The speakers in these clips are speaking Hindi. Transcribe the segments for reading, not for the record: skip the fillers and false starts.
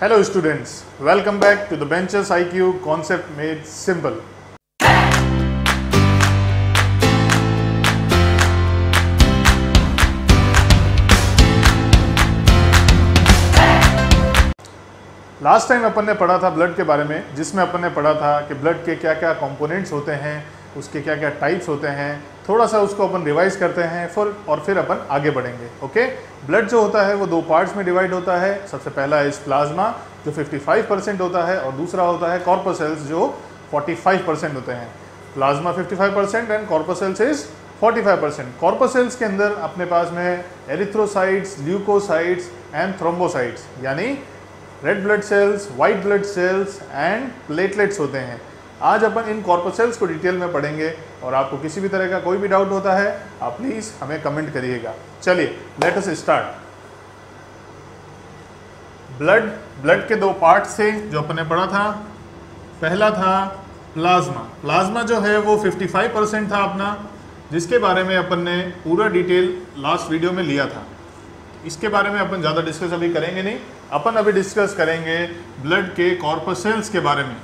Hello students, welcome back to the Benchers IQ concept made simple. Last time अपन ने पढ़ा था ब्लड के बारे में, जिसमें अपन ने पढ़ा था कि ब्लड के क्या क्या कंपोनेंट्स होते हैं, उसके क्या क्या टाइप्स होते हैं। थोड़ा सा उसको अपन रिवाइज करते हैं और फिर अपन आगे बढ़ेंगे। ओके, ब्लड जो होता है वो दो पार्ट्स में डिवाइड होता है। सबसे पहला इस प्लाज्मा जो 55% होता है और दूसरा होता है कॉर्पोसेल्स जो 45% होते हैं। Plasma 55% and corpuscles is 45%। Corpuscles के अंदर अपने पास में एरिथ्रोसाइट्स, ल्यूकोसाइट्स एंड थ्रोम्बोसाइट्स यानी red blood cells, white blood cells and platelets होते हैं। आज अपन इन कॉर्पोसेल्स को डिटेल में पढ़ेंगे और आपको किसी भी तरह का कोई भी डाउट होता है आप प्लीज़ हमें कमेंट करिएगा। चलिए लेट अस स्टार्ट। ब्लड के दो पार्ट्स थे जो अपन ने पढ़ा था। पहला था प्लाज्मा जो है वो 55% था अपना, जिसके बारे में अपन ने पूरा डिटेल लास्ट वीडियो में लिया था। इसके बारे में अपन ज़्यादा डिस्कस अभी करेंगे नहीं। अपन अभी डिस्कस करेंगे ब्लड के कॉर्पोसेल्स के बारे में।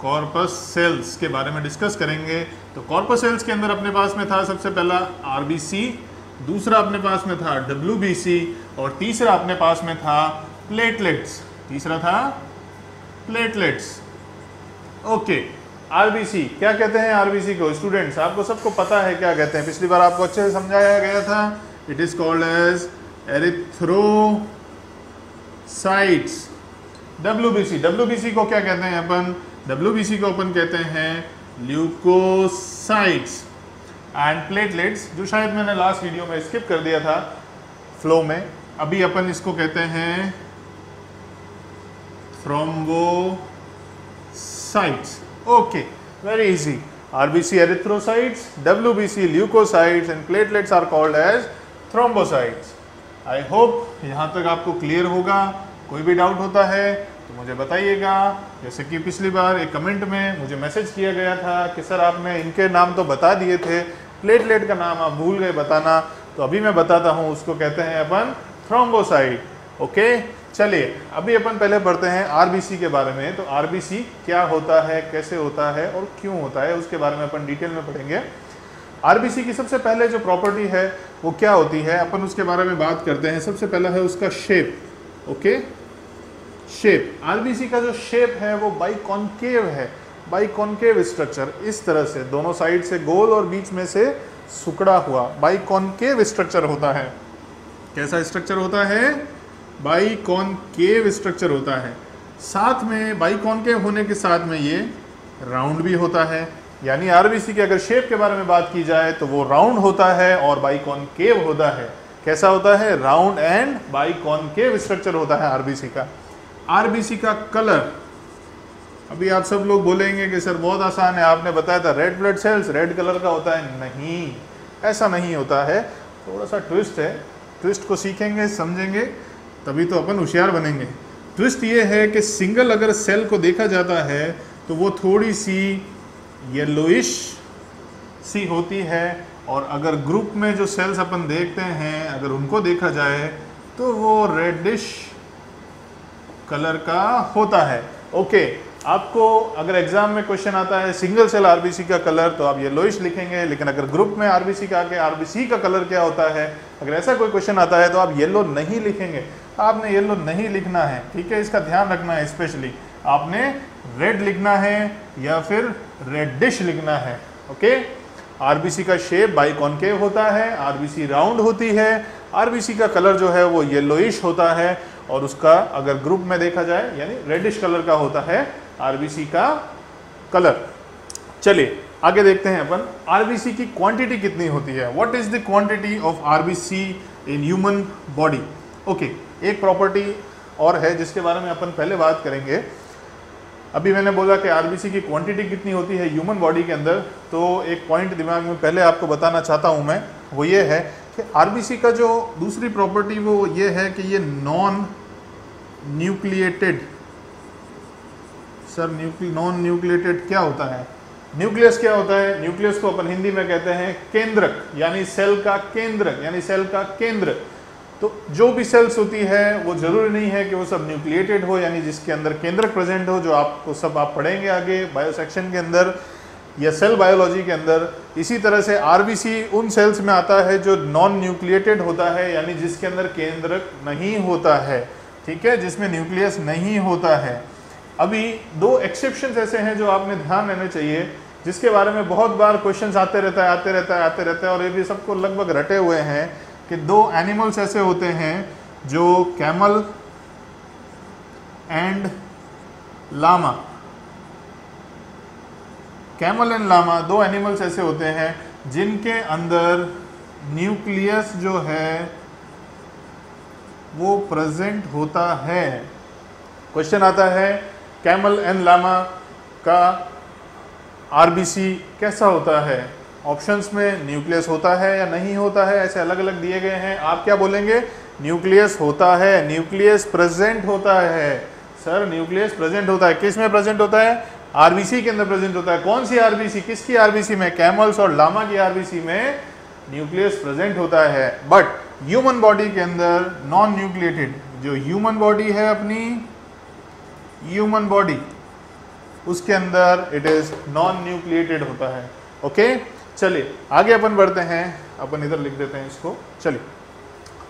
कॉर्पस सेल्स के बारे में डिस्कस करेंगे। तो कॉर्पस सेल्स के अंदर अपने पास में था सबसे पहला आरबीसी, दूसरा अपने पास में था डब्ल्यूबीसी और तीसरा अपने पास में था प्लेटलेट्स। ओके, आरबीसी क्या कहते हैं? आरबीसी को स्टूडेंट्स आपको सबको पता है क्या कहते हैं, पिछली बार आपको अच्छे से समझाया गया था। It is called as erythrocytes. WBC को क्या कहते हैं अपन? डब्ल्यूबीसी को अपन कहते हैं ल्यूकोसाइट्स एंड प्लेटलेट्स, जो शायद मैंने लास्ट वीडियो में स्किप कर दिया था फ्लो में। अभी अपन इसको कहते हैं thrombocytes. Okay, very easy. RBC erythrocytes, WBC leukocytes and platelets are called as thrombocytes. I hope यहाँ तक आपको क्लियर होगा। कोई भी डाउट होता है तो मुझे बताइएगा। जैसे कि पिछली बार एक कमेंट में मुझे मैसेज किया गया था कि सर आपने इनके नाम तो बता दिए थे, प्लेटलेट का नाम आप भूल गए बताना, तो अभी मैं बताता हूँ। उसको कहते हैं अपन थ्रोम्बोसाइट। ओके, चलिए अभी अपन पहले पढ़ते हैं आरबीसी के बारे में। तो आरबीसी क्या होता है, कैसे होता है और क्यों होता है, उसके बारे में अपन डिटेल में पढ़ेंगे। आरबीसी की सबसे पहले जो प्रॉपर्टी है वो क्या होती है, अपन उसके बारे में बात करते हैं। सबसे पहला है उसका शेप। Okay, shape. आरबीसी का जो शेप है वो बाइकॉनकेव है। बाइकॉनकेव स्ट्रक्चर इस तरह से दोनों साइड से गोल और बीच में से सुकड़ा हुआ बाइकॉनकेव स्ट्रक्चर होता है। कैसा स्ट्रक्चर होता है? बाइकॉनकेव स्ट्रक्चर होता है। साथ में बाइकॉनकेव होने के साथ में ये राउंड भी होता है, यानी आरबीसी के अगर शेप के बारे में बात की जाए तो वो राउंड होता है और बाइकॉनकेव होता है। कैसा होता है? राउंड एंड बाइकॉनकेव स्ट्रक्चर होता है आरबीसी का। आरबीसी का कलर, अभी आप सब लोग बोलेंगे कि सर बहुत आसान है, आपने बताया था red blood cells red colour का होता है। नहीं, ऐसा नहीं होता है। थोड़ा सा ट्विस्ट है, ट्विस्ट को सीखेंगे समझेंगे तभी तो अपन होशियार बनेंगे। ट्विस्ट ये है कि सिंगल अगर सेल को देखा जाता है तो वो थोड़ी सी येलोइश सी होती है, और अगर ग्रुप में जो सेल्स अपन देखते हैं अगर उनको देखा जाए तो वो रेडिश कलर का होता है। ओके, आपको अगर एग्जाम में क्वेश्चन आता है सिंगल सेल आरबीसी का कलर तो आप येलोइश लिखेंगे, लेकिन अगर ग्रुप में आरबीसी का आके आरबीसी का कलर क्या होता है अगर ऐसा कोई क्वेश्चन आता है तो आप येलो नहीं लिखेंगे। आपने येलो नहीं लिखना है, ठीक है, इसका ध्यान रखना है। स्पेशली आपने रेड लिखना है या फिर रेडिश लिखना है। ओके, आरबीसी का शेप बाइकॉनकेव होता है, आरबीसी राउंड होती है, आरबीसी का कलर जो है वो येलोइश होता है और उसका अगर ग्रुप में देखा जाए यानी रेडिश कलर का होता है आरबीसी का कलर। चलिए आगे देखते हैं अपन आरबीसी की क्वांटिटी कितनी होती है। What is the quantity of RBC in human body? Okay, एक प्रॉपर्टी और है जिसके बारे में अपन पहले बात करेंगे। अभी मैंने बोला कि आरबीसी की क्वांटिटी कितनी होती है ह्यूमन बॉडी के अंदर, तो एक पॉइंट दिमाग में पहले आपको बताना चाहता हूँ मैं, वो ये है आरबीसी का जो दूसरी प्रॉपर्टी वो ये है कि ये non nucleated. Sir non nucleated क्या होता है? न्यूक्लियस क्या होता है? न्यूक्लियस को अपन हिंदी में कहते हैं केंद्रक, यानी सेल का केंद्रक, यानी सेल का केंद्र। तो जो भी सेल्स होती है वो जरूरी नहीं है कि वो सब न्यूक्लिएटेड हो, यानी जिसके अंदर केंद्रक प्रेजेंट हो, जो आपको सब आप पढ़ेंगे आगे बायोसेक्शन के अंदर या सेल बायोलॉजी के अंदर। इसी तरह से आरबीसी उन सेल्स में आता है जो नॉन न्यूक्लिएटेड होता है, यानी जिसके अंदर केंद्रक नहीं होता है, ठीक है, जिसमें न्यूक्लियस नहीं होता है। अभी दो एक्सेप्शन ऐसे हैं जो आपने ध्यान रखना चाहिए, जिसके बारे में बहुत बार क्वेश्चन आते रहता है और ये भी सबको लगभग रटे हुए हैं कि दो एनिमल्स ऐसे होते हैं जो camel and llama, camel and llama दो एनिमल्स ऐसे होते हैं जिनके अंदर न्यूक्लियस जो है वो प्रेजेंट होता है। क्वेश्चन आता है कैमल एंड लामा का आरबीसी कैसा होता है, ऑप्शंस में न्यूक्लियस होता है या नहीं होता है, ऐसे अलग अलग दिए गए हैं। आप क्या बोलेंगे? न्यूक्लियस होता है, न्यूक्लियस प्रेजेंट होता है। सर न्यूक्लियस प्रेजेंट होता है, किस में प्रेजेंट होता है? आरबीसी के अंदर प्रेजेंट होता है। कौन सी आरबीसी, किसकी आरबीसी में? कैमल्स और लामा की आरबीसी में न्यूक्लियस प्रेजेंट होता है। बट ह्यूमन बॉडी के अंदर नॉन न्यूक्लिएटेड, जो ह्यूमन बॉडी है अपनी, ह्यूमन बॉडी उसके अंदर इट इज नॉन न्यूक्लिएटेड होता है। ओके चलिए आगे अपन बढ़ते हैं, अपन इधर लिख देते हैं इसको, चलिए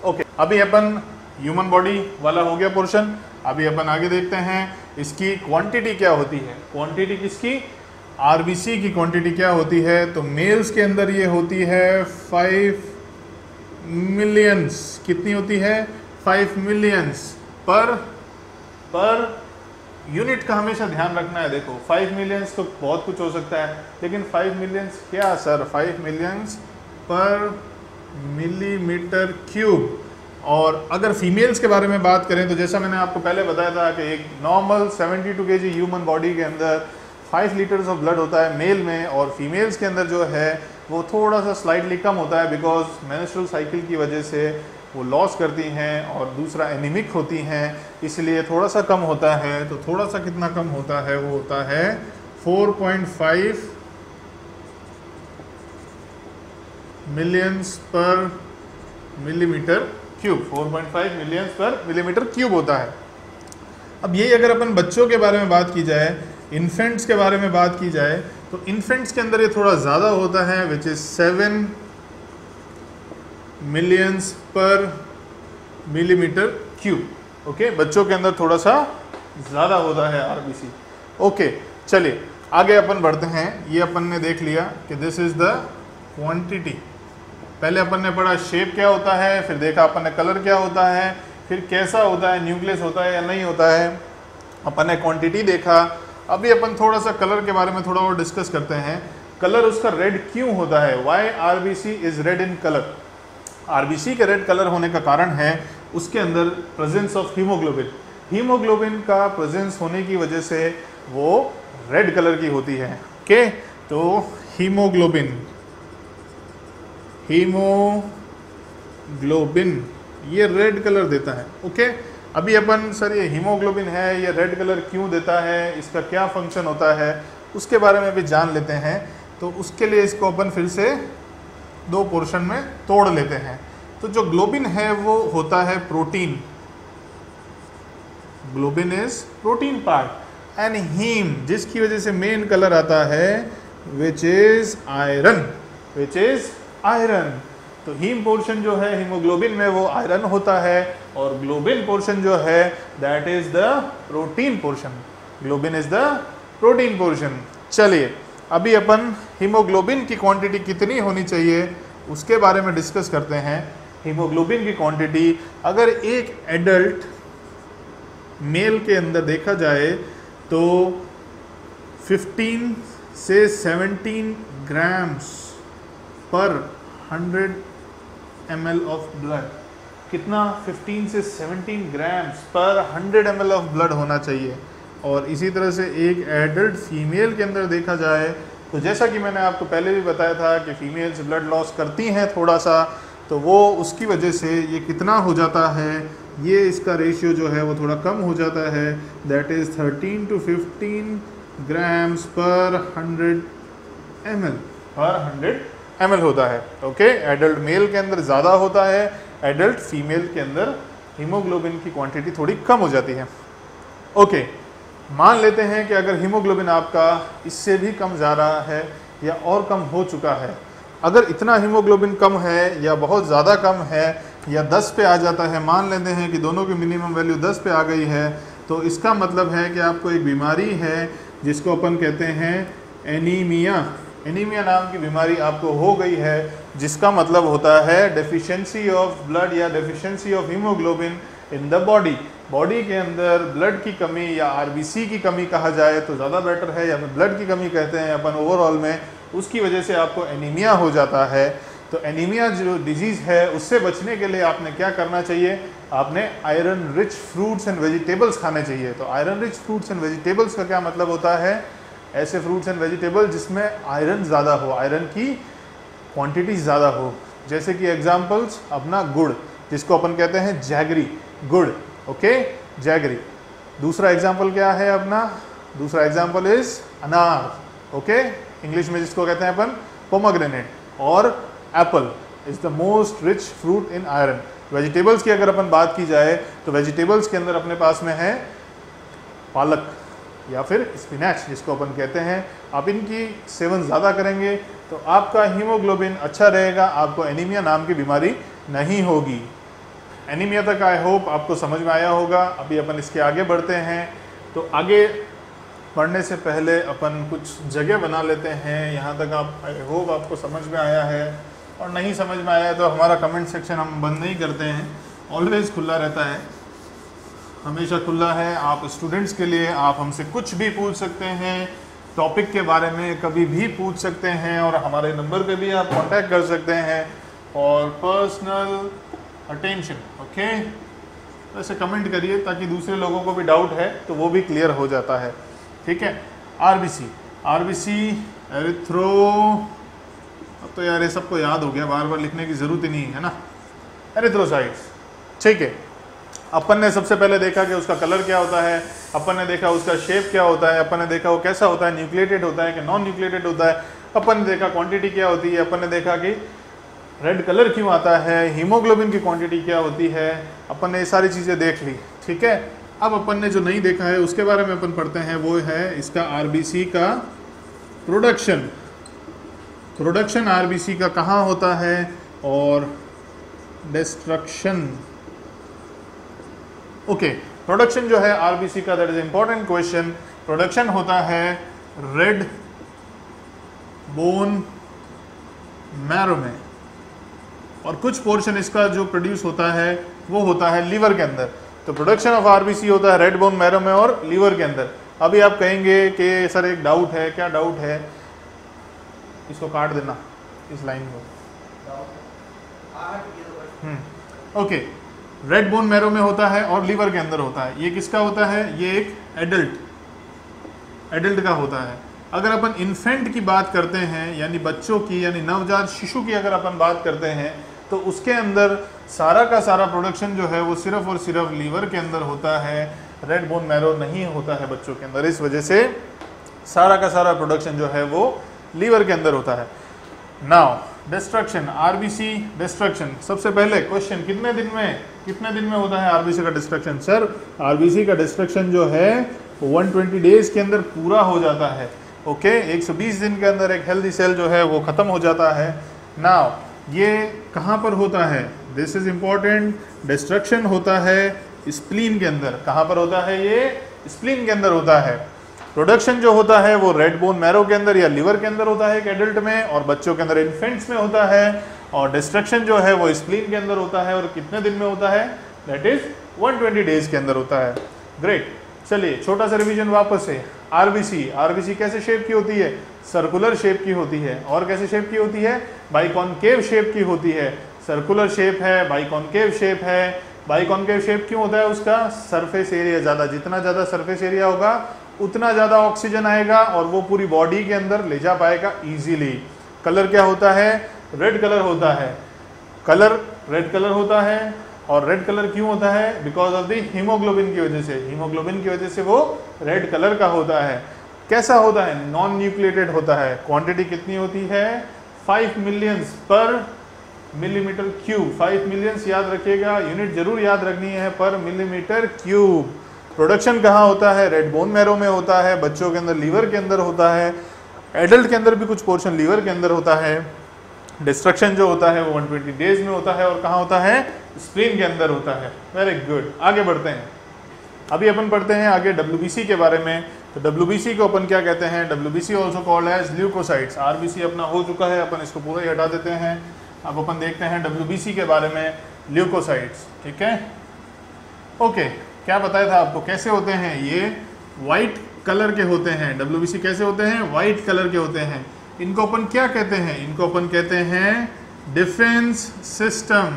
ओके। अभी अपन ह्यूमन बॉडी वाला हो गया पोर्शन, अभी अपन आगे देखते हैं इसकी क्वांटिटी क्या होती है। क्वांटिटी किसकी? आरबीसी की क्वांटिटी क्या होती है? तो मेल्स के अंदर ये होती है 5 मिलियंस। कितनी होती है? 5 मिलियंस पर यूनिट का हमेशा ध्यान रखना है। देखो 5 मिलियंस तो बहुत कुछ हो सकता है, लेकिन 5 मिलियंस क्या सर? 5 मिलियंस पर मिलीमीटर क्यूब। और अगर फीमेल्स के बारे में बात करें तो जैसा मैंने आपको पहले बताया था कि एक नॉर्मल 72 kg ह्यूमन बॉडी के अंदर 5 लीटर्स ऑफ ब्लड होता है मेल में, और फीमेल्स के अंदर जो है वो थोड़ा सा स्लाइडली कम होता है, बिकॉज मेंस्ट्रुअल साइकिल की वजह से वो लॉस करती हैं और दूसरा एनीमिक होती हैं, इसलिए थोड़ा सा कम होता है। तो थोड़ा सा कितना कम होता है? वो होता है 4.5 मिलियंस पर मिलीमीटर क्यूब। 4.5 मिलियंस पर मिलीमीटर क्यूब होता है। अब यही अगर अपन बच्चों के बारे में बात की जाए, इन्फेंट्स के बारे में बात की जाए, तो इन्फेंट्स के अंदर ये थोड़ा ज़्यादा होता है, विच इज़ 7 मिलियंस पर मिलीमीटर क्यूब। ओके, बच्चों के अंदर थोड़ा सा ज़्यादा होता है आरबीसी। ओके चलिए आगे अपन बढ़ते हैं। ये अपन ने देख लिया कि दिस इज़ द क्वांटिटी। पहले अपन ने पढ़ा शेप क्या होता है, फिर देखा अपन ने कलर क्या होता है, फिर कैसा होता है, न्यूक्लियस होता है या नहीं होता है, अपन ने क्वांटिटी देखा। अभी अपन थोड़ा सा कलर के बारे में थोड़ा और डिस्कस करते हैं। कलर उसका रेड क्यों होता है? Why RBC is red in colour. RBC के रेड कलर होने का कारण है उसके अंदर प्रेजेंस ऑफ हीमोग्लोबिन। हीमोग्लोबिन का प्रेजेंस होने की वजह से वो रेड कलर की होती है। ओके, तो हीमोग्लोबिन ये रेड कलर देता है। ओके, अभी अपन सर ये हीमोग्लोबिन है, ये रेड कलर क्यों देता है, इसका क्या फंक्शन होता है, उसके बारे में भी जान लेते हैं। तो उसके लिए इसको अपन फिर से दो पोर्शन में तोड़ लेते हैं। तो जो ग्लोबिन है वो होता है protein, globin is protein part, and haem जिसकी वजह से मेन कलर आता है which is iron, which is iron. तो हीम पोर्शन जो है हीमोग्लोबिन में वो आयरन होता है, और ग्लोबिन पोर्शन जो है that is the protein portion, globin is the protein portion. चलिए अभी अपन हीमोग्लोबिन की क्वांटिटी कितनी होनी चाहिए उसके बारे में डिस्कस करते हैं। हीमोग्लोबिन की क्वांटिटी अगर एक एडल्ट मेल के अंदर देखा जाए तो 15 से 17 ग्राम्स पर 100 ml ऑफ ब्लड। कितना? 15 से 17 ग्राम्स पर 100 ml ऑफ ब्लड होना चाहिए। और इसी तरह से एक एडल्ट फीमेल के अंदर देखा जाए तो जैसा कि मैंने आपको पहले भी बताया था कि फीमेल्स ब्लड लॉस करती हैं थोड़ा सा, तो वो उसकी वजह से ये कितना हो जाता है, ये इसका रेशियो जो है वो थोड़ा कम हो जाता है, दैट इज़ 13 टू 15 ग्राम्स पर 100 ml होता है। ओके, एडल्ट मेल के अंदर ज़्यादा होता है, एडल्ट फीमेल के अंदर हीमोग्लोबिन की क्वांटिटी थोड़ी कम हो जाती है। ओके, मान लेते हैं कि अगर हीमोग्लोबिन आपका इससे भी कम जा रहा है या और कम हो चुका है, अगर इतना हीमोग्लोबिन कम है या बहुत ज़्यादा कम है या 10 पे आ जाता है, मान लेते हैं कि दोनों की मिनिमम वैल्यू 10 पे आ गई है, तो इसका मतलब है कि आपको एक बीमारी है जिसको अपन कहते हैं एनीमिया। एनीमिया नाम की बीमारी आपको हो गई है, जिसका मतलब होता है डेफिशिएंसी ऑफ ब्लड या deficiency of haemoglobin in the body. Body के अंदर ब्लड की कमी या आरबीसी की कमी कहा जाए तो ज़्यादा बेटर है, या फिर ब्लड की कमी कहते हैं अपन ओवरऑल में, उसकी वजह से आपको एनीमिया हो जाता है। तो एनीमिया जो डिजीज़ है उससे बचने के लिए आपने क्या करना चाहिए, आपने iron rich fruits and vegetables खाने चाहिए। तो iron rich fruits and vegetables का क्या मतलब होता है, ऐसे फ्रूट्स एंड वेजिटेबल जिसमें आयरन ज़्यादा हो, आयरन की क्वांटिटी ज़्यादा हो। जैसे कि एग्जांपल्स अपना गुड़, जिसको अपन कहते हैं जैगरी, गुड़। Okay, jaggery. दूसरा एग्जांपल क्या है अपना, दूसरा एग्जांपल इज़ अनार। ओके, इंग्लिश में जिसको कहते हैं अपन पोमेग्रेनेट, और apple is the most rich fruit in iron. Vegetables की अगर अपन बात की जाए तो वेजिटेबल्स के अंदर अपने पास में है पालक या फिर स्पिनच, जिसको अपन कहते हैं। आप इनकी सेवन ज़्यादा करेंगे तो आपका हीमोग्लोबिन अच्छा रहेगा, आपको एनीमिया नाम की बीमारी नहीं होगी। एनीमिया तक आई होप आपको समझ में आया होगा। अभी अपन इसके आगे बढ़ते हैं, तो आगे बढ़ने से पहले अपन कुछ जगह बना लेते हैं। यहाँ तक आप आई होप आपको समझ में आया है, और नहीं समझ में आया तो हमारा कमेंट सेक्शन हम बंद नहीं करते हैं, ऑलवेज़ खुला रहता है, हमेशा खुला है। आप स्टूडेंट्स के लिए आप हमसे कुछ भी पूछ सकते हैं, टॉपिक के बारे में कभी भी पूछ सकते हैं, और हमारे नंबर पे भी आप कांटेक्ट कर सकते हैं और पर्सनल अटेंशन। ओके, वैसे कमेंट करिए ताकि दूसरे लोगों को भी डाउट है तो वो भी क्लियर हो जाता है, ठीक है। आरबीसी, आरबीसी, एरिथ्रो, अब तो यार ये सबको याद हो गया, बार बार लिखने की ज़रूरत ही नहीं है ना। एरिथ्रोसाइट्स, ठीक है। अपन ने सबसे पहले देखा कि उसका कलर क्या होता है, अपन ने देखा उसका शेप क्या होता है, अपन ने देखा वो कैसा होता है, न्यूक्लिएटेड होता है कि नॉन न्यूक्लिएटेड होता है, अपन ने देखा क्वांटिटी क्या होती है, अपन ने देखा कि रेड कलर क्यों आता है, हीमोग्लोबिन की क्वांटिटी क्या होती है, अपन ने ये सारी चीज़ें देख ली, ठीक है। अब अपन ने जो नहीं देखा है उसके बारे में अपन पढ़ते हैं, वो है इसका आरबीसी का प्रोडक्शन। प्रोडक्शन आरबीसी का कहाँ होता है, और डिस्ट्रक्शन। ओके, प्रोडक्शन जो है आरबीसी का, that is important question. Production होता है रेड बोन मैरो में, और कुछ पोर्शन इसका जो प्रोड्यूस होता है वो होता है लीवर के अंदर। तो प्रोडक्शन ऑफ आरबीसी होता है रेड बोन मैरो में और लीवर के अंदर। अभी आप कहेंगे कि सर एक डाउट है, क्या डाउट है, इसको काट देना इस लाइन को। ओके, रेड बोन मैरो में होता है और लीवर के अंदर होता है। ये किसका होता है, ये एक एडल्ट, एडल्ट का होता है। अगर अपन इन्फेंट की बात करते हैं, यानी बच्चों की, यानी नवजात शिशु की अगर अपन बात करते हैं, तो उसके अंदर सारा का सारा प्रोडक्शन जो है वो सिर्फ और सिर्फ लीवर के अंदर होता है, रेड बोन मैरो नहीं होता है बच्चों के अंदर। इस वजह से सारा का सारा प्रोडक्शन जो है वो लीवर के अंदर होता है। Now destruction, RBC destruction. सबसे पहले क्वेश्चन, कितने दिन में होता है आरबीसी का डिस्ट्रक्शन? सर आरबीसी का डिस्ट्रक्शन जो है 120 डेज के अंदर पूरा हो जाता है। ओके, 120 दिन के अंदर एक हेल्दी सेल जो है वो ख़त्म हो जाता है। नाउ ये कहाँ पर होता है, दिस इज इम्पॉर्टेंट, डिस्ट्रक्शन होता है स्प्लीन के अंदर। कहाँ पर होता है ये, स्प्लीन के अंदर होता है। प्रोडक्शन जो होता है वो रेड बोन मैरो के अंदर या लीवर के अंदर होता है एक एडल्ट में, और बच्चों के अंदर इन्फेंट्स में होता है, और डिस्ट्रक्शन जो है वो स्प्लीन के अंदर होता है। और कितने दिन में होता है, दैट इज 120 डेज के अंदर होता है। ग्रेट, चलिए छोटा सा रिवीजन वापस से। आरबीसी, आरबीसी कैसे शेप की होती है, सर्कुलर शेप की होती है, और कैसे शेप की होती है, बाइकॉनकेव शेप की होती है। सर्कुलर शेप है, बाइकॉनकेव शेप है। बाइकॉनकेव शेप क्यों होता है उसका, सरफेस एरिया ज़्यादा, जितना ज़्यादा सरफेस एरिया होगा उतना ज़्यादा ऑक्सीजन आएगा और वो पूरी बॉडी के अंदर ले जा पाएगा इजीली। कलर क्या होता है, रेड कलर होता है, कलर रेड कलर होता है। और रेड कलर क्यों होता है, बिकॉज ऑफ द हीमोग्लोबिन की वजह से, हीमोग्लोबिन की वजह से वो रेड कलर का होता है। कैसा होता है, नॉन न्यूक्लिएटेड होता है। क्वांटिटी कितनी होती है, 5 मिलियंस पर मिलीमीटर क्यूब, 5 मिलियंस याद रखिएगा, यूनिट जरूर याद रखनी है पर मिलीमीटर क्यूब। प्रोडक्शन कहाँ होता है? रेड बोन मैरो में होता है, बच्चों के अंदर लीवर के अंदर होता है, एडल्ट के अंदर भी कुछ पोर्शन लीवर के अंदर होता है। डिस्ट्रक्शन जो होता है वो 120 डेज में होता है और कहाँ होता है? स्प्रीन के अंदर होता है। वेरी गुड, आगे बढ़ते हैं। अभी अपन पढ़ते हैं आगे डब्ल्यूबीसी के बारे में। तो डब्ल्यूबीसी को अपन क्या कहते हैं? WBC also called as leukocytes. RBC अपना हो चुका है, अपन इसको पूरा ही हटा देते हैं। अब अपन देखते हैं डब्ल्यूबीसी के बारे में, ल्यूकोसाइट्स, ठीक है। ओके, क्या बताया था आपको कैसे होते हैं? ये वाइट कलर के होते हैं। डब्ल्यूबीसी कैसे होते हैं? वाइट कलर के होते हैं। इनको अपन क्या कहते हैं? इनको अपन कहते हैं डिफेंस सिस्टम।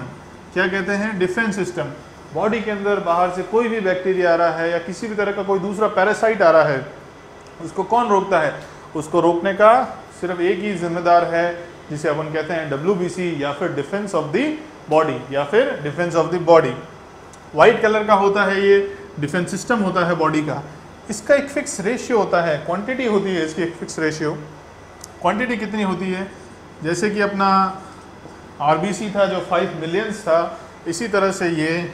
क्या कहते हैं? Defence system. बॉडी के अंदर बाहर से कोई भी बैक्टीरिया आ रहा है या किसी भी तरह का कोई दूसरा पैरासाइट आ रहा है, उसको कौन रोकता है? उसको रोकने का सिर्फ एक ही जिम्मेदार है, जिसे अपन कहते हैं डब्ल्यूबीसी या फिर डिफेंस ऑफ द बॉडी या फिर defence of the body. White colour का होता है, ये डिफेंस सिस्टम होता है बॉडी का। इसका एक फिक्स रेशियो होता है, क्वांटिटी होती है इसकी एक फिक्स रेशियो। क्वांटिटी कितनी होती है? जैसे कि अपना आरबीसी था जो 5 मिलियंस था, इसी तरह से ये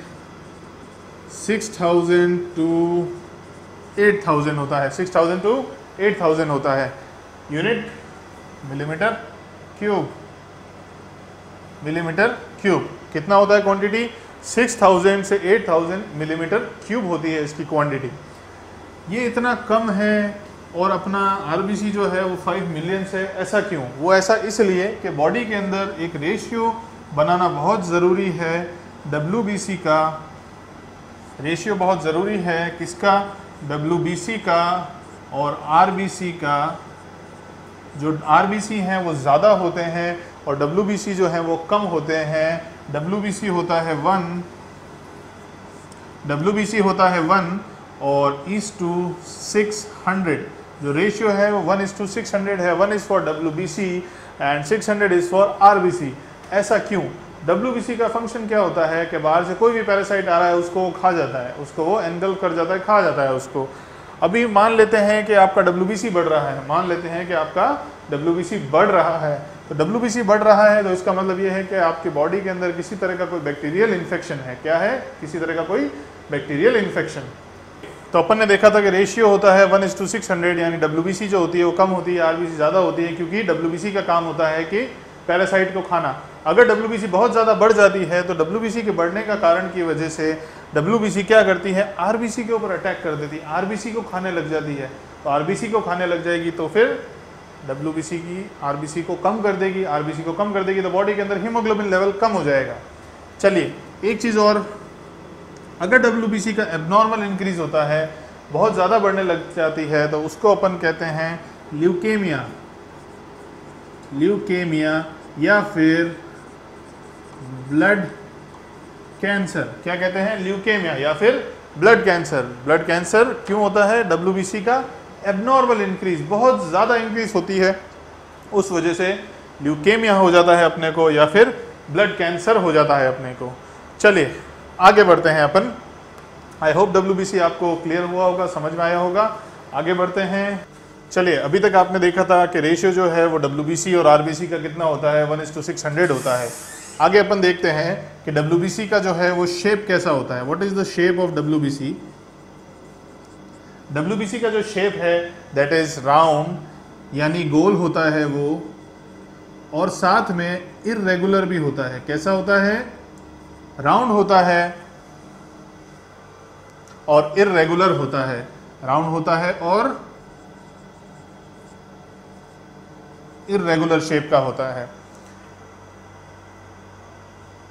6,000 to 8,000 होता है। 6,000 to 8,000 होता है। Unit millimetre cube, millimetre cube. कितना होता है क्वांटिटी? 6,000 से 8,000 मिलीमीटर क्यूब होती है इसकी क्वांटिटी। ये इतना कम है और अपना आरबीसी जो है वो 5 मिलियन है। ऐसा क्यों? वो ऐसा इसलिए कि बॉडी के अंदर एक रेशियो बनाना बहुत ज़रूरी है। डब्ल्यूबीसी का रेशियो बहुत ज़रूरी है। किसका? डब्ल्यूबीसी का और आरबीसी का। जो आरबीसी हैं वो ज़्यादा होते हैं और डब्ल्यूबीसी जो है वो कम होते हैं। डब्ल्यूबीसी होता है 1, डब्ल्यूबीसी होता है 1 और ✖600 जो रेशियो है वो 1:600 है। 1 is for WBC and 600 is for RBC. ऐसा क्यों? डब्ल्यूबीसी का फंक्शन क्या होता है कि बाहर से कोई भी पैरासाइट आ रहा है उसको वो खा जाता है, उसको वो एनगल्फ कर जाता है, खा जाता है उसको। अभी मान लेते हैं कि आपका डब्ल्यूबीसी बढ़ रहा है, मान लेते हैं कि आपका डब्ल्यूबीसी बढ़ रहा है। तो डब्ल्यूबीसी बढ़ रहा है तो इसका मतलब ये है कि आपकी बॉडी के अंदर किसी तरह का कोई बैक्टीरियल इन्फेक्शन है। क्या है? किसी तरह का कोई बैक्टीरियल इन्फेक्शन। तो अपन ने देखा था कि रेशियो होता है 1:600, यानी डब्ल्यूबीसी जो होती है वो कम होती है, आरबीसी ज़्यादा होती है, क्योंकि डब्ल्यूबीसी का काम होता है कि पैरासाइट को खाना। अगर डब्ल्यूबीसी बहुत ज़्यादा बढ़ जाती है तो डब्ल्यूबीसी के बढ़ने का कारण की वजह से डब्ल्यूबीसी क्या करती है? आरबीसी के ऊपर अटैक कर देती है, आरबीसी को खाने लग जाती है। तो आरबीसी को खाने लग जाएगी तो फिर डब्ल्यूबीसी की आरबीसी को कम कर देगी, आरबीसी को कम कर देगी तो बॉडी के अंदर हीमोग्लोबिन लेवल कम हो जाएगा। चलिए एक चीज़ और, अगर डब्ल्यूबीसी का एबनॉर्मल इंक्रीज़ होता है, बहुत ज़्यादा बढ़ने लग जाती है, तो उसको अपन कहते हैं ल्यूकेमिया, ल्यूकेमिया या फिर ब्लड कैंसर। क्या कहते हैं? ल्यूकेमिया या फिर ब्लड कैंसर। ब्लड कैंसर क्यों होता है? डब्ल्यूबीसी का एबनॉर्मल इंक्रीज, बहुत ज़्यादा इंक्रीज होती है, उस वजह से ल्यूकेमिया हो जाता है अपने को या फिर ब्लड कैंसर हो जाता है अपने को। चलिए आगे बढ़ते हैं अपन। आई होप डब्ल्यूबीसी आपको क्लियर हुआ होगा, समझ में आया होगा। आगे बढ़ते हैं। चलिए, अभी तक आपने देखा था कि रेशियो जो है वो डब्ल्यूबीसी और आरबीसी का कितना होता है? 1:600 होता है। आगे अपन देखते हैं कि डब्ल्यूबीसी का जो है वो शेप कैसा होता है। What is the shape of WBC? WBC का जो शेप है दैट इज़ राउंड, यानी गोल होता है वो, और साथ में इररेगुलर भी होता है। कैसा होता है? राउंड होता है और इररेगुलर होता है। राउंड होता है और इर्रेगुलर शेप का होता है।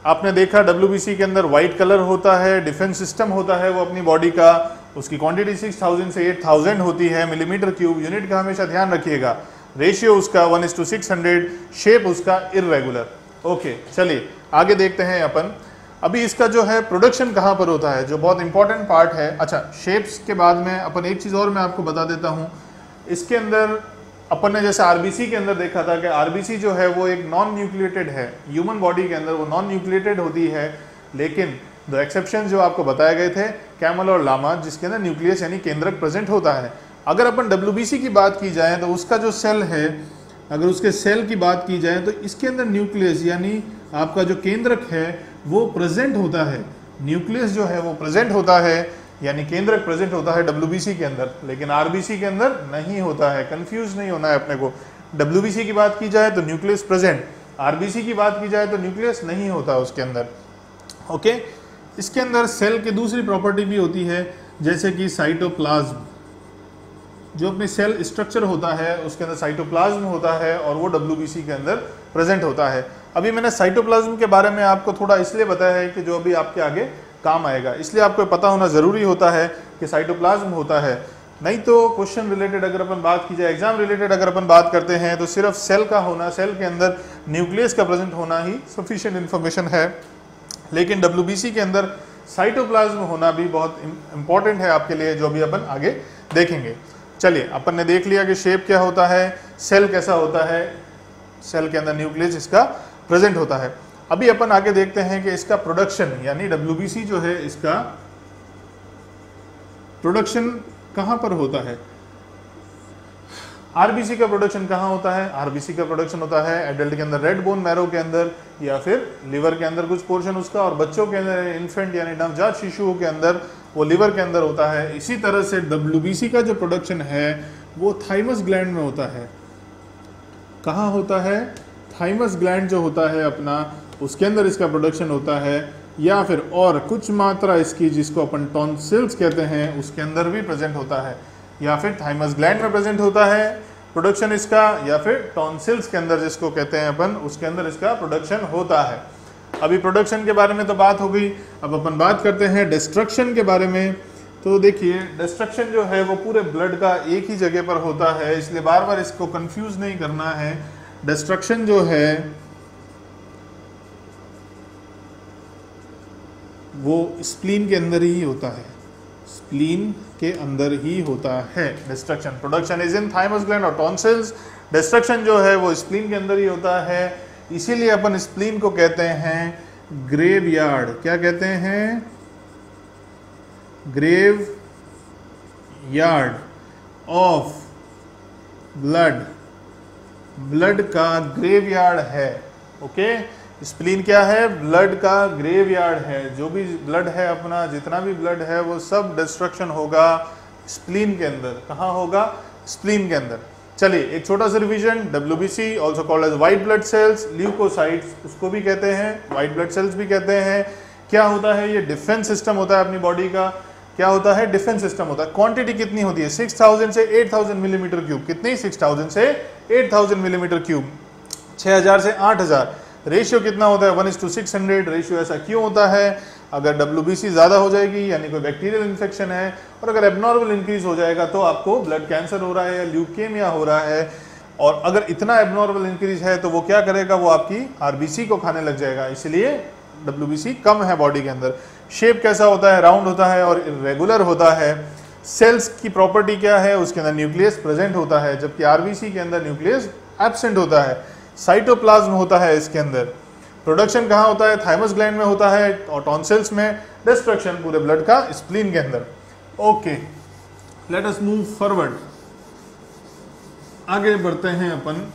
आपने देखा डब्ल्यूबीसी के अंदर वाइट कलर होता है, डिफेंस सिस्टम होता है वो अपनी बॉडी का, उसकी क्वांटिटी 6,000 से 8,000 होती है मिलीमीटर क्यूब। यूनिट का हमेशा ध्यान रखिएगा। रेशियो उसका 1:600, शेप उसका इर्रेगुलर। ओके, चलिए आगे देखते हैं अपन। अभी इसका जो है प्रोडक्शन कहाँ पर होता है, जो बहुत इंपॉर्टेंट पार्ट है। अच्छा, शेप्स के बाद में अपन एक चीज़ और मैं आपको बता देता हूँ। इसके अंदर अपन ने जैसे आरबीसी के अंदर देखा था कि आरबीसी जो है वो एक नॉन न्यूक्लिएटेड है, ह्यूमन बॉडी के अंदर वो नॉन न्यूक्लिएटेड होती है, लेकिन दो एक्सेप्शन जो आपको बताए गए थे, कैमल और लामा, जिसके अंदर न्यूक्लियस यानी केंद्रक प्रेजेंट होता है। अगर अपन डब्ल्यूबीसी की बात की जाए तो उसका जो सेल है, अगर उसके सेल की बात की जाए तो इसके अंदर न्यूक्लियस यानी आपका जो केंद्रक है वो प्रेजेंट होता है, न्यूक्लियस जो है वो प्रेजेंट होता है, यानी केंद्रक प्रेजेंट होता है डब्ल्यूबीसी के अंदर, लेकिन आरबीसी के अंदर नहीं होता है। कंफ्यूज नहीं होना है अपने को। डब्ल्यूबीसी की बात की जाए तो न्यूक्लियस प्रेजेंट, आरबीसी की बात की जाए तो न्यूक्लियस नहीं होता उसके अंदर। ओके, इसके अंदर सेल की दूसरी प्रॉपर्टी भी होती है, जैसे कि साइटोप्लाज्म, जो अपनी सेल स्ट्रक्चर होता है उसके अंदर साइटोप्लाज्म होता है और वो डब्ल्यूबीसी के अंदर प्रेजेंट होता है। अभी मैंने साइटोप्लाज्म के बारे में आपको थोड़ा इसलिए बताया है कि जो अभी आपके आगे काम आएगा, इसलिए आपको पता होना ज़रूरी होता है कि साइटोप्लाज्म होता है। नहीं तो क्वेश्चन रिलेटेड अगर अपन बात की जाए, एग्जाम रिलेटेड अगर अपन बात करते हैं तो सिर्फ सेल का होना, सेल के अंदर न्यूक्लियस का प्रेजेंट होना ही सफिशिएंट इन्फॉर्मेशन है, लेकिन डब्ल्यूबीसी के अंदर साइटोप्लाज्म होना भी बहुत इंपॉर्टेंट है आपके लिए, जो भी अपन आगे देखेंगे। चलिए, अपन ने देख लिया कि शेप क्या होता है, सेल कैसा होता है, सेल के अंदर न्यूक्लियस इसका प्रेजेंट होता है। अभी अपन आगे देखते हैं कि इसका प्रोडक्शन, यानी डब्ल्यूबीसी जो है इसका प्रोडक्शन कहाँ पर होता है। आरबीसी का प्रोडक्शन कहाँ होता है? आरबीसी का प्रोडक्शन होता है एडल्ट के अंदर रेड बोन मैरो के अंदर, या फिर लिवर के अंदर कुछ पोर्शन उसका, और बच्चों के अंदर इन्फेंट यानी नवजात शिशुओं के अंदर वो लिवर के अंदर होता है। इसी तरह से डब्ल्यूबीसी का जो प्रोडक्शन है वो थाइमस ग्लैंड में होता है। कहाँ होता है? थाइमस ग्लैंड जो होता है अपना, उसके अंदर इसका प्रोडक्शन होता है, या फिर और कुछ मात्रा इसकी जिसको अपन टॉन्सिल्स कहते हैं उसके अंदर भी प्रेजेंट होता है, या फिर थाइमस ग्लैंड में प्रेजेंट होता है प्रोडक्शन इसका, या फिर टॉन्सिल्स के अंदर जिसको कहते हैं अपन उसके अंदर इसका प्रोडक्शन होता है। अभी प्रोडक्शन के बारे में तो बात हो गई, अब अपन बात करते हैं डिस्ट्रक्शन के बारे में। तो देखिए, डिस्ट्रक्शन जो है वो पूरे ब्लड का एक ही जगह पर होता है, इसलिए बार बार इसको कन्फ्यूज़ नहीं करना है। डिस्ट्रक्शन जो है वो स्प्लीन के अंदर ही होता है, स्प्लीन के अंदर ही होता है destruction. Production is in thymus gland और टॉन्सिल्स, डिस्ट्रक्शन जो है वो स्प्लीन के अंदर ही होता है, इसीलिए अपन स्प्लीन को कहते हैं ग्रेव यार्ड। क्या कहते हैं? Grave yard of blood, blood का ग्रेवयार्ड है। ओके, स्प्लीन क्या है? ब्लड का ग्रेवयार्ड है। जो भी ब्लड है अपना, जितना भी ब्लड है वो सब डिस्ट्रक्शन होगा स्प्लीन के अंदर। कहाँ होगा? स्प्लीन के अंदर। चलिए, एक छोटा सा revision. WBC also called as white blood cells, leukocytes उसको भी कहते हैं, वाइट ब्लड सेल्स भी कहते हैं। क्या होता है ये? डिफेंस सिस्टम होता है अपनी बॉडी का। क्या होता है? डिफेंस सिस्टम होता है। क्वांटिटी कितनी होती है? 6000 से 8000 मिलीमीटर क्यूब। कितनी? 6000 से 8000 मिलीमीटर क्यूब, 6000 से 8000। रेशियो कितना होता है? 1:600। रेशियो ऐसा क्यों होता है? अगर डब्ल्यूबीसी ज़्यादा हो जाएगी यानी कोई बैक्टीरियल इन्फेक्शन है, और अगर एबनॉर्मल इंक्रीज हो जाएगा तो आपको ब्लड कैंसर हो रहा है या ल्यूकेमिया हो रहा है, और अगर इतना एबनॉर्मल इंक्रीज है तो वो क्या करेगा? वो आपकी आरबीसी को खाने लग जाएगा। इसलिए डब्ल्यूबीसी कम है बॉडी के अंदर। शेप कैसा होता है? राउंड होता है और इरेगुलर होता है। सेल्स की प्रॉपर्टी क्या है? उसके अंदर न्यूक्लियस प्रेजेंट होता है, जबकि आरबीसी के अंदर न्यूक्लियस एब्सेंट होता है। साइटोप्लाज्म होता है इसके अंदर। प्रोडक्शन कहाँ होता है? थाइमस ग्लैंड में होता है और टॉन्सिल्स में। डिस्ट्रक्शन पूरे ब्लड का स्प्लीन के अंदर। Okay, let us move forward, आगे बढ़ते हैं अपन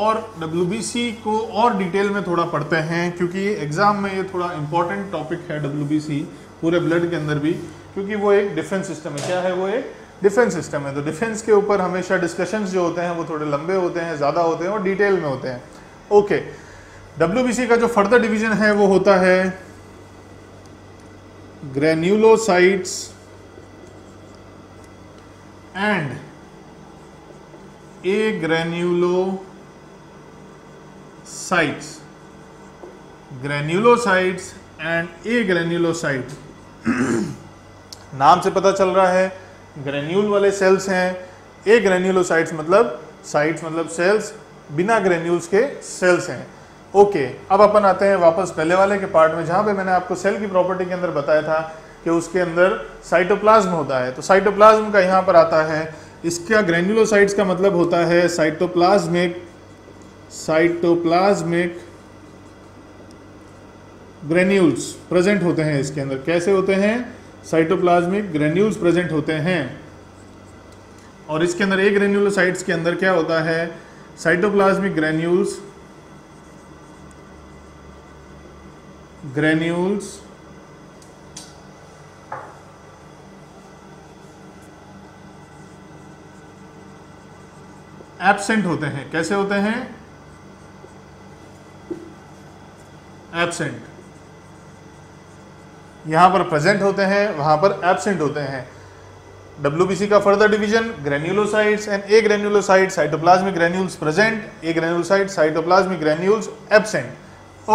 और डब्ल्यूबीसी को और डिटेल में थोड़ा पढ़ते हैं, क्योंकि एग्ज़ाम में ये थोड़ा इम्पॉर्टेंट टॉपिक है। डब्ल्यूबीसी पूरे ब्लड के अंदर भी, क्योंकि वो एक डिफेंस सिस्टम है। क्या है वो? एक डिफेंस सिस्टम है। तो डिफेंस के ऊपर हमेशा डिस्कशंस जो होते हैं वो थोड़े लंबे होते हैं, ज़्यादा होते हैं और डिटेल में होते हैं। ओके, डब्ल्यूबीसी का जो फर्दर डिवीजन है वो होता है granulocytes and agranulocytes, granulocytes and agranulocyte. नाम से पता चल रहा है ग्रेन्यूल वाले सेल्स हैं। ए ग्रेन्यूलोसाइट्स मतलब साइट्स मतलब सेल्स, बिना ग्रेन्यूल्स के सेल्स हैं। ओके, अब अपन आते हैं वापस पहले वाले के पार्ट में, जहाँ पे मैंने आपको सेल की प्रॉपर्टी के अंदर बताया था कि उसके अंदर साइटोप्लाज्म होता है। तो साइटोप्लाज्म का यहाँ पर आता है, इसका ग्रेन्यूलोसाइट्स का मतलब होता है साइटोप्लाज्मिक, साइटोप्लाज्मिक ग्रेन्यूल्स प्रेजेंट होते हैं इसके अंदर। कैसे होते हैं? साइटोप्लाज्मिक ग्रेन्यूल्स प्रेजेंट होते हैं। और इसके अंदर एक ग्रेन्यूलोसाइट्स के अंदर क्या होता है? साइटोप्लाज्मिक ग्रेन्यूल्स granules, एब्सेंट होते हैं। कैसे होते हैं? एब्सेंट। यहां पर प्रेजेंट होते हैं, वहां पर एब्सेंट होते हैं। डब्ल्यूबीसी का further division, granulocytes and agranulocyte, cytoplasmic granules present, agranulocyte, cytoplasmic granules absent.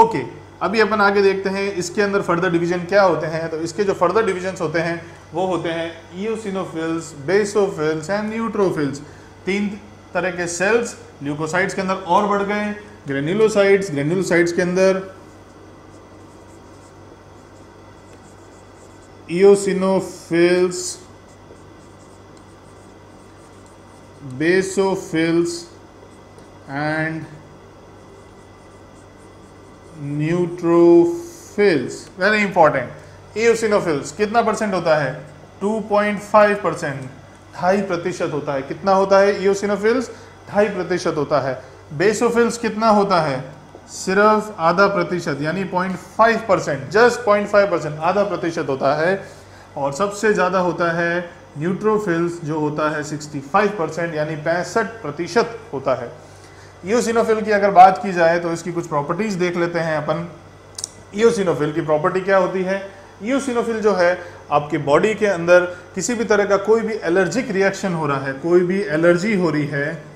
Okay, अभी अपन आगे देखते हैं इसके अंदर फर्दर डिवीजन क्या होते हैं। तो इसके जो फर्दर डिवीजन होते हैं वो होते हैं इओसिनोफिल्स, बेसोफिल्स एंड न्यूट्रोफिल्स। तीन तरह के सेल्स ल्यूकोसाइट्स के अंदर और बढ़ गए, ग्रेन्यूलोसाइट्स, ग्रेन्यूलोसाइट्स के अंदर eosinophils, basophils and neutrophils. Very important. Eosinophils कितना परसेंट होता है? 2.5%, 2.5% होता है। कितना होता है इओसिनोफिल्स? 2.5% होता है। बेसोफिल्स कितना होता है? सिर्फ 0.5%, यानी 0.5%, जस्ट 0.5%, 0.5% होता है। और सबसे ज़्यादा होता है न्यूट्रोफिल्स, जो होता है 65%, यानी 65% होता है। इओसिनोफिल की अगर बात की जाए तो इसकी कुछ प्रॉपर्टीज़ देख लेते हैं अपन। इओसिनोफिल की प्रॉपर्टी क्या होती है? इओसिनोफिल जो है आपके बॉडी के अंदर किसी भी तरह का कोई भी एलर्जिक रिएक्शन हो रहा है, कोई भी एलर्जी हो रही है,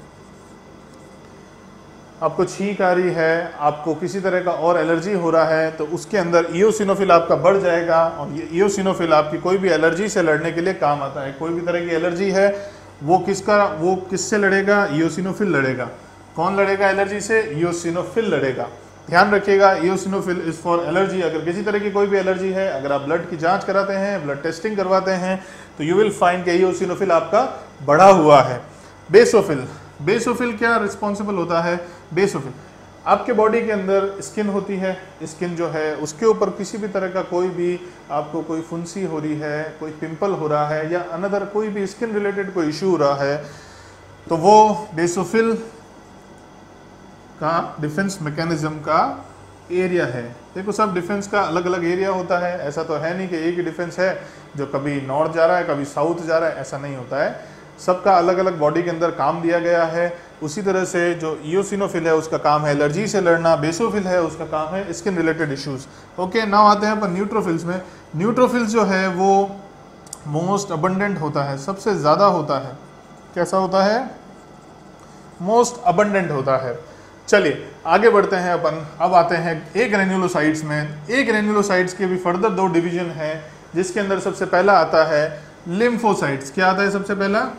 आपको छींक आ रही है, आपको किसी तरह का और एलर्जी हो रहा है, तो उसके अंदर इओसिनोफिल आपका बढ़ जाएगा। और ये इओसिनोफिल आपकी कोई भी एलर्जी से लड़ने के लिए काम आता है। कोई भी तरह की एलर्जी है, वो किससे लड़ेगा? इओसिनोफिल लड़ेगा। कौन लड़ेगा एलर्जी से? इओसिनोफिल लड़ेगा। ध्यान रखिएगा, इओसिनोफिल इज फॉर एलर्जी। अगर किसी तरह की कोई भी एलर्जी है, अगर आप ब्लड की जांच कराते हैं, ब्लड टेस्टिंग करवाते हैं, तो यू विल फाइंड कि इओसिनोफिल आपका बढ़ा हुआ है। बेसोफिल, बेसोफिल क्या रिस्पॉन्सिबल होता है? बेसोफिल आपके बॉडी के अंदर स्किन होती है, स्किन जो है उसके ऊपर किसी भी तरह का कोई भी आपको कोई फुंसी हो रही है, कोई पिंपल हो रहा है, या अनदर कोई भी स्किन रिलेटेड कोई इशू हो रहा है, तो वो बेसोफिल का डिफेंस मैकेनिज्म का एरिया है। देखो, सब डिफेंस का अलग अलग एरिया होता है, ऐसा तो है नहीं कि एक ही डिफेंस है जो कभी नॉर्थ जा रहा है, कभी साउथ जा रहा है, ऐसा नहीं होता है। सबका अलग अलग बॉडी के अंदर काम दिया गया है। उसी तरह से जो इओसिनोफिल है उसका काम है एलर्जी से लड़ना, बेसोफिल है उसका काम है skin related issues. Okay, now आते हैं पर न्यूट्रोफिल्स में। न्यूट्रोफिल्स जो है वो मोस्ट अबंडेंट होता है, सबसे ज़्यादा होता है। कैसा होता है? मोस्ट अबंडेंट होता है। चलिए आगे बढ़ते हैं अपन। अब आते हैं ए ग्रेन्यूलोसाइट्स में। ए ग्रेन्यूलोसाइट्स के भी फर्दर दो डिवीजन हैं, जिसके अंदर सबसे पहला आता है लिम्फोसाइट्स। क्या आता है सबसे पहला?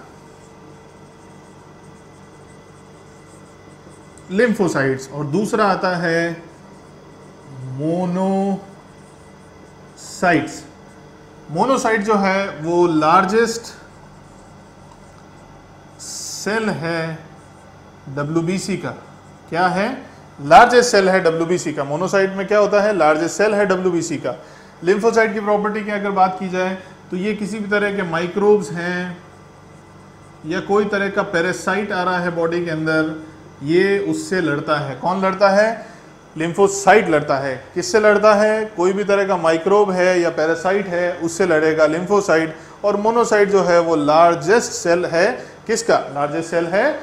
लिम्फोसाइट्स। और दूसरा आता है मोनोसाइट्स। मोनोसाइट जो है वो लार्जेस्ट सेल है डब्ल्यूबीसी का। क्या है? लार्जेस्ट सेल है डब्ल्यूबीसी का। मोनोसाइट में क्या होता है? लार्जेस्ट सेल है डब्ल्यूबीसी का। लिम्फोसाइट की प्रॉपर्टी की अगर बात की जाए तो ये किसी भी तरह के माइक्रोब्स हैं या कोई तरह का पैरासाइट आ रहा है बॉडी के अंदर, ये उससे लड़ता है। कौन लड़ता है? लिम्फोसाइट लड़ता है। किससे लड़ता है? कोई भी तरह का माइक्रोब है या पैरासाइट है, उससे लड़ेगा लिम्फोसाइट। और मोनोसाइट जो है वो लार्जेस्ट सेल है किसका? लार्जेस्ट सेल है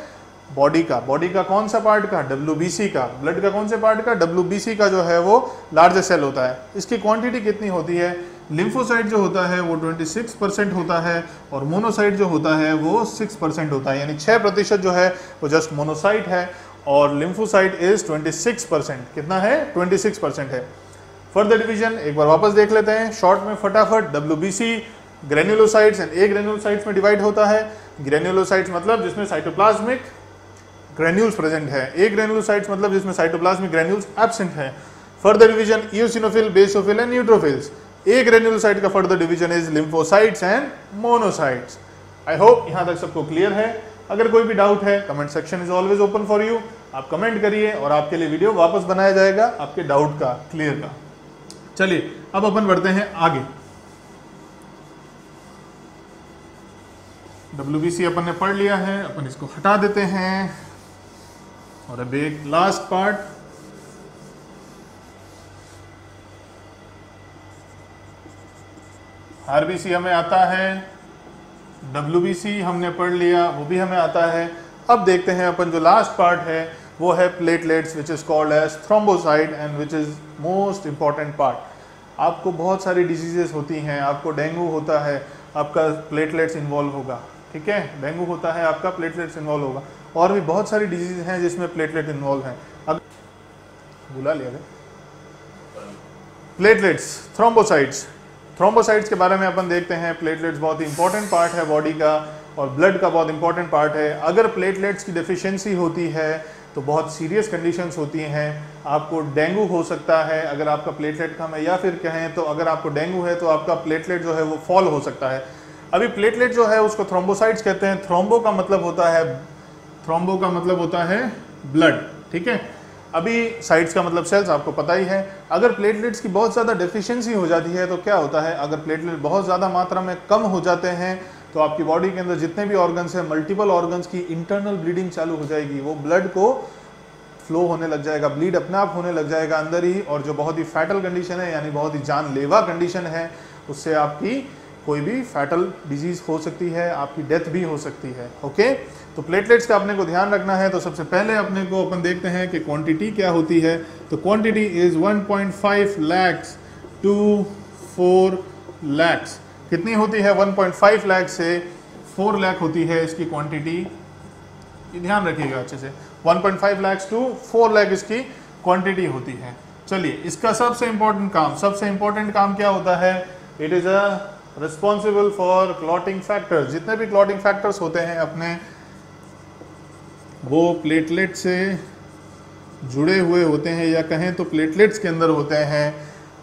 बॉडी का। बॉडी का कौन सा पार्ट का? डब्ल्यूबीसी का। ब्लड का कौन से पार्ट का? डब्ल्यूबीसी का जो है वो लार्जेस्ट सेल होता है। इसकी क्वांटिटी कितनी होती है? लिम्फोसाइट जो होता है वो 26% होता है, और मोनोसाइट जो होता है वो 6% होता है, यानी 6% जो है वो जस्ट मोनोसाइट है, और लिम्फोसाइट इज 26%। कितना है? 26% है। फर्दर डिवीजन एक बार वापस देख लेते हैं शॉर्ट में फटाफट। WBC granulocytes and agranulocytes में डिवाइड होता है। ग्रेन्यूलोसाइट्स मतलब जिसमें साइटोप्लाज्मिक ग्रेन्यूल्स प्रेजेंट है, ए ग्रेन्यूलोसाइट्स मतलब जिसमें साइटोप्लाज्मिक ग्रेन्यूल्स एब्सेंट हैं। Further division eosinophil, basophil and neutrophils. Agranulocyte का further division is lymphocytes and monocytes. I hope यहां तक सबको क्लियर है। अगर कोई भी डाउट है, comment section is always open for you. आप कमेंट करिए और आपके लिए वीडियो वापस बनाया जाएगा आपके डाउट का क्लियर का। चलिए अब अपन बढ़ते हैं आगे। डब्ल्यूबीसी अपन ने पढ़ लिया है, अपन इसको हटा देते हैं। और अब एक लास्ट पार्ट आरबीसी हमें आता है, डब्ल्यूबीसी हमने पढ़ लिया, वो भी हमें आता है। अब देखते हैं अपन जो लास्ट पार्ट है वो है platelets, which is called as thrombocyte and which is most important part. आपको बहुत सारी डिजीजेस होती हैं, आपको डेंगू होता है, आपका प्लेटलेट्स इन्वॉल्व होगा, ठीक है, डेंगू होता है, आपका प्लेटलेट्स इन्वॉल्व होगा, और भी बहुत सारी डिजीज हैं जिसमें प्लेटलेट इन्वॉल्व हैं। अब बुला लिया गया प्लेटलेट्स, थ्रोम्बोसाइट्स। थ्रोम्बोसाइट्स के बारे में अपन देखते हैं। प्लेटलेट्स बहुत ही इंपॉर्टेंट पार्ट है बॉडी का और ब्लड का बहुत इंपॉर्टेंट पार्ट है। अगर प्लेटलेट्स की डिफिशियंसी होती है तो बहुत सीरियस कंडीशंस होती हैं, आपको डेंगू हो सकता है अगर आपका प्लेटलेट कम है, या फिर कहें तो अगर आपको डेंगू है तो आपका प्लेटलेट जो है वो फॉल हो सकता है। अभी प्लेटलेट जो है उसको थ्रोम्बोसाइट्स कहते हैं। थ्रोम्बो का मतलब होता है, थ्रोम्बो का मतलब होता है ब्लड, ठीक है। अभी साइट्स का मतलब सेल्स, आपको पता ही है। अगर प्लेटलेट्स की बहुत ज़्यादा डेफिशिएंसी हो जाती है तो क्या होता है, अगर प्लेटलेट बहुत ज़्यादा मात्रा में कम हो जाते हैं तो आपकी बॉडी के अंदर जितने भी ऑर्गन्स हैं, मल्टीपल ऑर्गन्स की इंटरनल ब्लीडिंग चालू हो जाएगी, वो ब्लड को फ्लो होने लग जाएगा, ब्लीड अपने आप होने लग जाएगा अंदर ही, और जो बहुत ही फैटल कंडीशन है, यानी बहुत ही जानलेवा कंडीशन है, उससे आपकी कोई भी फैटल डिजीज़ हो सकती है, आपकी डेथ भी हो सकती है। ओके, तो प्लेटलेट्स का अपने को ध्यान रखना है। तो सबसे पहले अपने को अपन देखते हैं कि क्वांटिटी क्या होती है। तो quantity is 1.5 lakhs to 4 lakhs. कितनी होती है? 1.5 लाख से 4 लाख होती है इसकी क्वांटिटी, ध्यान रखिएगा अच्छे से। 1.5 लाख टू 4 लाख इसकी क्वांटिटी होती है। चलिए, इसका सबसे इम्पोर्टेंट काम क्या होता है? It is a responsible for clotting factors. जितने भी क्लॉटिंग फैक्टर्स होते हैं अपने, वो प्लेटलेट से जुड़े हुए होते हैं, या कहें तो प्लेटलेट्स के अंदर होते हैं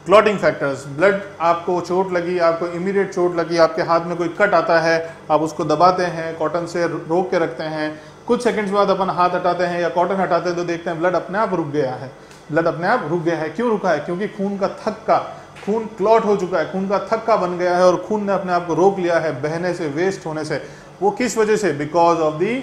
क्लॉटिंग फैक्टर्स। ब्लड, आपको चोट लगी, आपको इमीडिएट चोट लगी, आपके हाथ में कोई कट आता है, आप उसको दबाते हैं, कॉटन से रोक के रखते हैं, कुछ सेकंड्स बाद अपन हाथ हटाते हैं या कॉटन हटाते हैं तो देखते हैं ब्लड अपने आप रुक गया है। ब्लड अपने आप रुक गया है, क्यों रुका है? क्योंकि खून क्लॉट हो चुका है, खून का थक्का बन गया है और खून ने अपने आप को रोक लिया है बहने से, वेस्ट होने से। वो किस वजह से? Because of the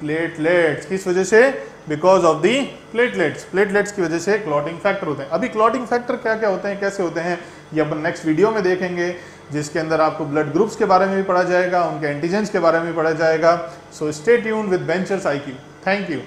platelets. किस वजह से? Because of the platelets. Platelets की वजह से क्लॉटिंग फैक्टर होते हैं। अभी क्लॉटिंग फैक्टर क्या क्या होते हैं, कैसे होते हैं, ये अपन नेक्स्ट वीडियो में देखेंगे, जिसके अंदर आपको ब्लड ग्रुप्स के बारे में भी पढ़ा जाएगा, उनके एंटीजेंस के बारे में भी पढ़ा जाएगा। So stay tuned with Benchers IQ। Thank you.